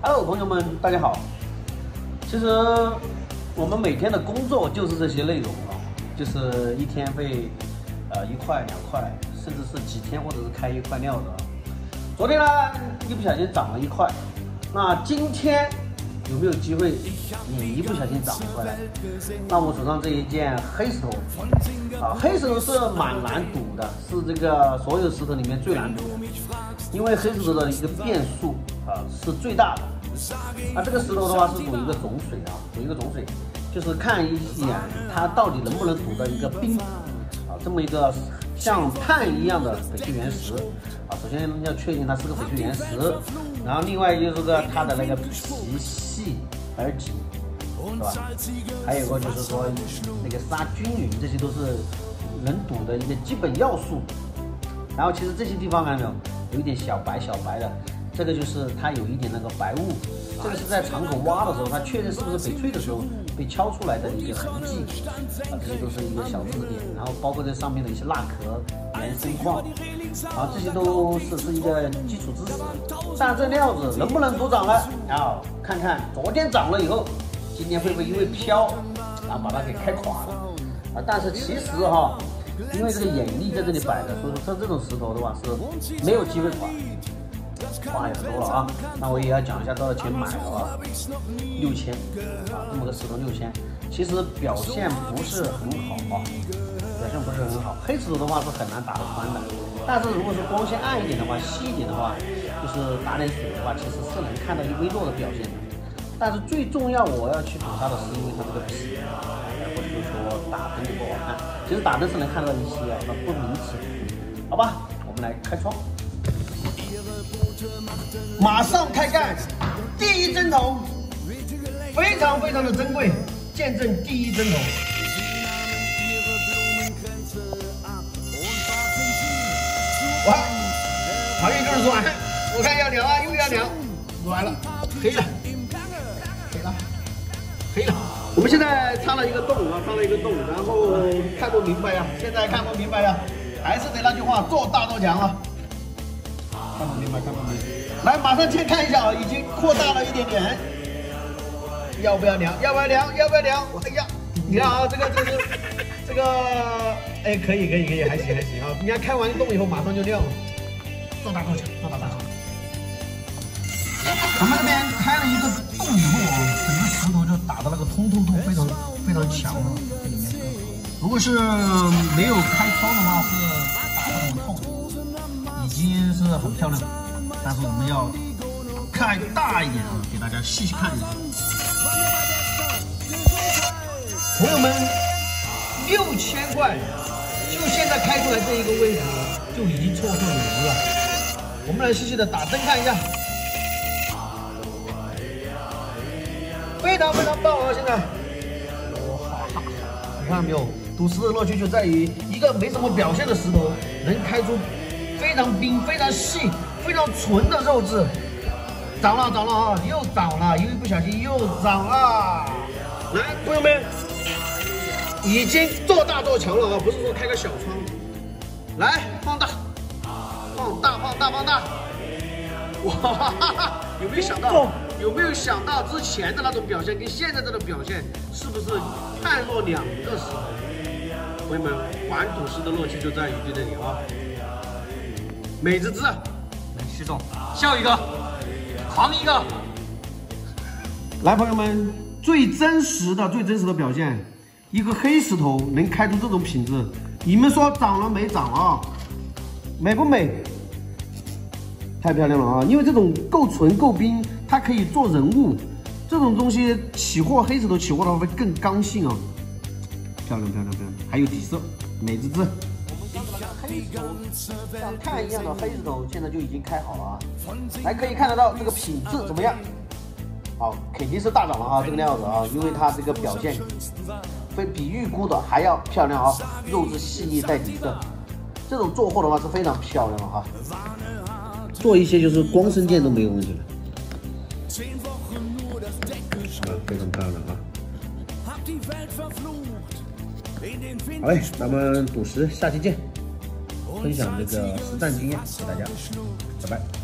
Hello， 朋友们，大家好。其实我们每天的工作就是这些内容啊，就是一天会1块、2块，甚至是几天或者是开1块料的。昨天呢，一不小心涨了1块，那今天有没有机会你一不小心涨回来？那我手上这一件黑石头啊，黑石头是蛮难赌的，是这个所有石头里面最难赌的，因为黑石头的一个变数啊是最大的。那这个石头的话是赌一个总水啊，赌一个总水，就是看一眼它到底能不能赌到一个冰啊，这么一个像碳一样的翡翠原石啊。首先要确定它是个翡翠原石，然后另外就是个它的那个皮细而紧，是吧？还有个就是说那个砂均匀，这些都是能赌的一个基本要素。然后其实这些地方看到没有，有一点小白的，这个就是它有一点那个白雾，这个是在场口挖的时候，它确认是不是翡翠的时候被敲出来的一个痕迹啊，这些都是一个小字典。然后包括这上面的一些蜡壳、原生矿啊，这些都是一个基础知识。但这料子能不能都涨了？啊，看看昨天涨了以后，今天会不会因为飘啊把它给开垮了啊？但是其实哈，因为这个眼力在这里摆着，所以说像这种石头的话是没有机会垮。话也多了啊，那我也要讲一下多少钱买的啊，6000啊，这么个石头6000，其实表现不是很好啊，表现不是很好。黑石头的话是很难打得穿的，但是如果说光线暗一点的话，细一点的话，就是打点水的话，其实是能看到一微弱的表现的。但是最重要我要去赌它的是因为它这个皮，或者说打灯也不好看，其实打灯是能看到一些啊，那不明显。好吧，我们来开窗。马上开干，第一针头非常的珍贵，见证第一针头。哇，好像就是软，我看要凉啊，又要凉，软了，黑了。我们现在插了一个洞啊，然后看不明白呀，还是得那句话，做大做强啊。看不明白。来，马上去看一下啊，已经扩大了一点点。要不要量？哎呀，你看啊，这个，哎，可以，还行啊。你看开完洞以后马上就亮了，做大做强。咱们这边开了一个洞以后啊，整个石头就打的那个通透度非常强了，这里面石头。如果是没有开窗的话，是打的很透。已经是很漂亮，但是我们要看大一点啊，给大家细细看一下。朋友们，6000块，就现在开出来这一个位置就已经绰绰有余了。我们来细细的打灯看一下，非常棒啊！现在，哇，你看到没有？赌石的乐趣就在于一个没什么表现的石头能开出非常冰、非常细、非常纯的肉质，涨了啊！又涨了，一不小心又涨了。来，朋友们，已经做大做强了啊！不是说开个小窗。来，放大！哇哈哈！有没有想到之前的那种表现跟现在这种表现是不是判若两个时？朋友们，玩赌石的乐趣就在于这里啊！美滋滋，能吃中，笑一个，狂一个。来，朋友们，最真实的表现，一个黑石头能开出这种品质，你们说涨了没涨啊？美不美？太漂亮了啊！因为这种够纯够冰，它可以做人物，这种东西起货黑石头起货的话会更刚性啊。漂亮，还有底色，美滋滋。黑石头像碳一样的黑石头，现在就已经开好了啊！来，可以看得到这个品质怎么样？好，肯定是大涨了啊！这个料子啊，因为它这个表现会比预估的还要漂亮啊，肉质细腻带底色，这种做货的话是非常漂亮啊！做一些就是光生件都没有问题了，非常漂亮啊！好嘞，咱们赌石下期见。分享这个实战经验给大家，拜拜。